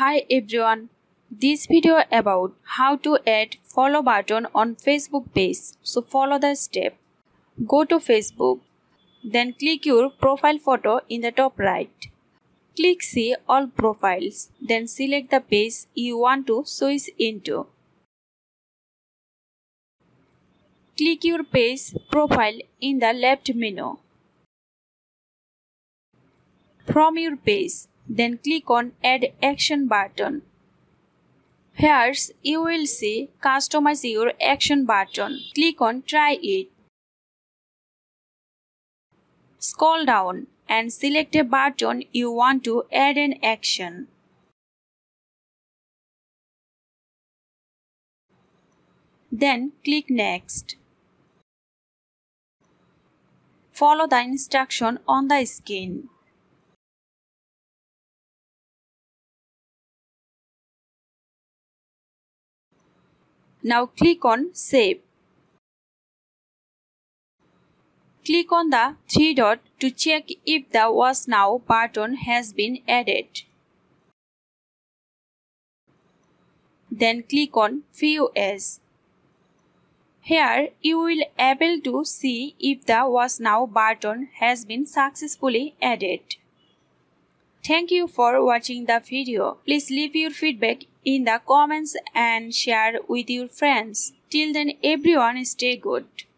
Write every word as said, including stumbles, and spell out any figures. Hi everyone, this video about how to add follow button on Facebook page. So follow the step. Go to Facebook, then click your profile photo in the top right. Click see all profiles, then select the page you want to switch into. Click your page profile in the left menu. From your page, then click on Add Action button. Here you will see Customize your action button. Click on Try it. Scroll down and select a button you want to add an action. Then click Next. Follow the instruction on the screen. Now click on Save. Click on the three dot to check if the Watch Now button has been added. Then click on View As. Here you will able to see if the Watch Now button has been successfully added. Thank you for watching the video. Please leave your feedback in the comments and share with your friends. Till then, everyone stay good.